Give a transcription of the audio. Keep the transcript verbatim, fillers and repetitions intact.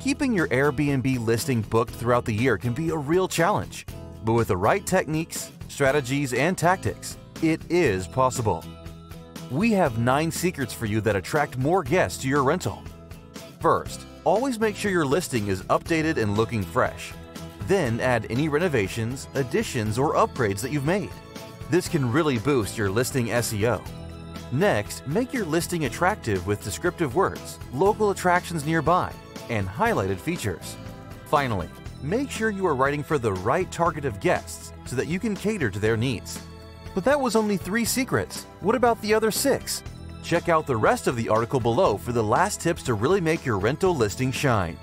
Keeping your Airbnb listing booked throughout the year can be a real challenge, but with the right techniques, strategies, and tactics, it is possible. We have nine secrets for you that attract more guests to your rental. First, always make sure your listing is updated and looking fresh. Then add any renovations, additions, or upgrades that you've made. This can really boost your listing S E O. Next, make your listing attractive with descriptive words, local attractions nearby, and highlighted features. Finally, make sure you are writing for the right target of guests so that you can cater to their needs. But that was only three secrets. What about the other six? Check out the rest of the article below for the last tips to really make your rental listing shine.